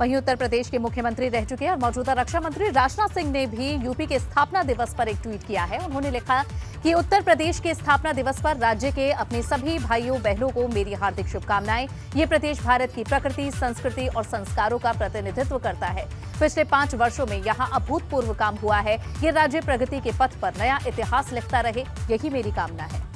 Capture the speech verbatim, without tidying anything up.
वहीं उत्तर प्रदेश के मुख्यमंत्री रह चुके और मौजूदा रक्षा मंत्री राजनाथ सिंह ने भी यूपी के स्थापना दिवस पर एक ट्वीट किया है। उन्होंने लिखा कि उत्तर प्रदेश के स्थापना दिवस पर राज्य के अपने सभी भाइयों बहनों को मेरी हार्दिक शुभकामनाएं। ये प्रदेश भारत की प्रकृति, संस्कृति और संस्कारों का प्रतिनिधित्व करता है। पिछले पांच वर्षों में यहाँ अभूतपूर्व काम हुआ है। ये राज्य प्रगति के पथ पर नया इतिहास लिखता रहे, यही मेरी कामना है।